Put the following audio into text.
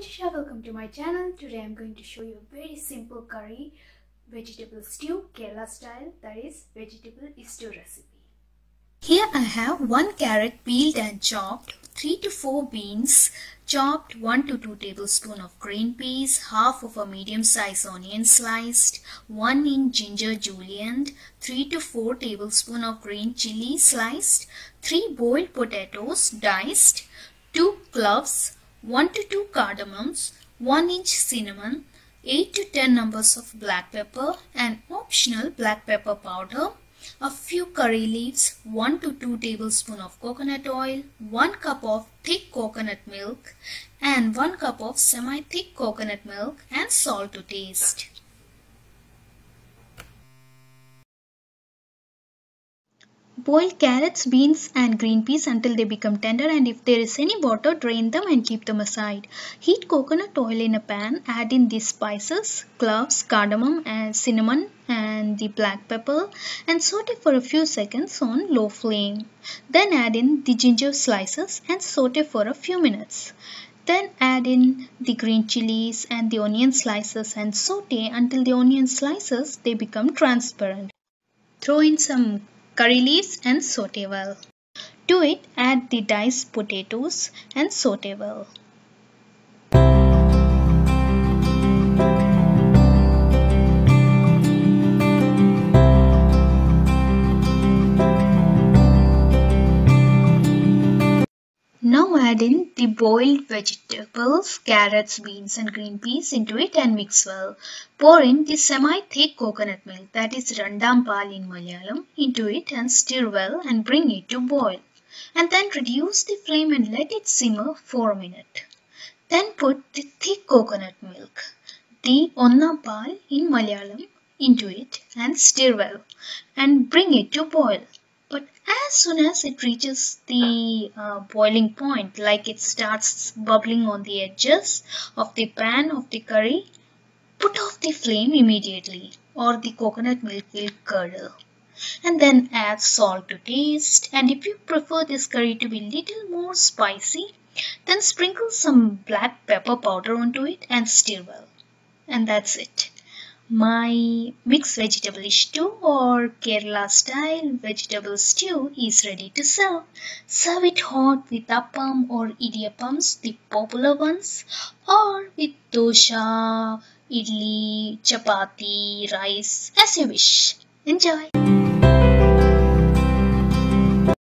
Hi, welcome to my channel. Today I'm going to show you a very simple curry vegetable stew, Kerala style, that is vegetable stew recipe. Here I have 1 carrot peeled and chopped, 3 to 4 beans chopped, 1 to 2 tablespoons of green peas, half of a medium sized onion sliced, 1 inch ginger julienned, 3 to 4 tablespoons of green chili sliced, 3 boiled potatoes diced, 2 cloves, 1 to 2 cardamoms, 1 inch cinnamon, 8 to 10 numbers of black pepper and optional black pepper powder, a few curry leaves, 1 to 2 tablespoons of coconut oil, 1 cup of thick coconut milk and 1 cup of semi-thick coconut milk and salt to taste. Boil carrots, beans and green peas until they become tender, and if there is any water, drain them and keep them aside. Heat coconut oil in a pan, add in these spices, cloves, cardamom and cinnamon and the black pepper, and saute for a few seconds on low flame. Then add in the ginger slices and saute for a few minutes. Then add in the green chilies and the onion slices and saute until the onion slices, they become transparent. Throw in some curry leaves and saute well. To it, add the diced potatoes and saute well. Now add in the boiled vegetables, carrots, beans and green peas into it and mix well. Pour in the semi-thick coconut milk, that is randam paal in Malayalam, into it and stir well and bring it to boil. And then reduce the flame and let it simmer for a minute. Then put the thick coconut milk, the onna paal in Malayalam, into it and stir well and bring it to boil. But as soon as it reaches the boiling point, like it starts bubbling on the edges of the pan of the curry, put off the flame immediately or the coconut milk will curdle. And then add salt to taste, and if you prefer this curry to be little more spicy, then sprinkle some black pepper powder onto it and stir well. And that's it. My mixed vegetable stew or Kerala style vegetable stew is ready to serve. Serve it hot with appam or idiyapams, the popular ones, or with dosa, idli, chapati, rice, as you wish. Enjoy!